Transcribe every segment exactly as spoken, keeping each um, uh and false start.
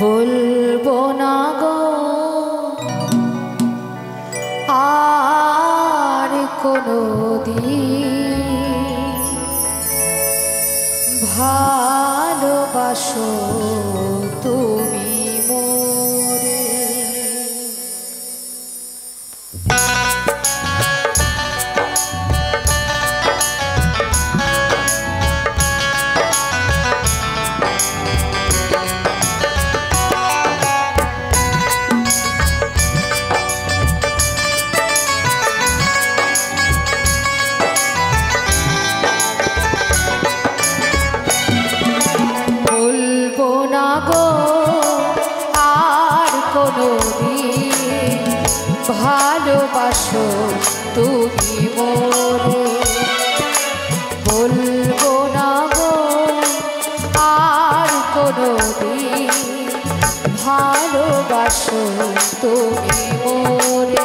भूलबो ना गो आर कोनोदिन भालोबाशो तुमी मोरे। ভালোবাসো তুমি মোরে বলবো না গো আর কোনোদিন ভালোবাসো তুমি মোরে।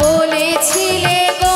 ভালোবাসো তুমি মোরে।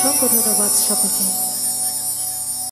असंख्य धन्यवाद सबके।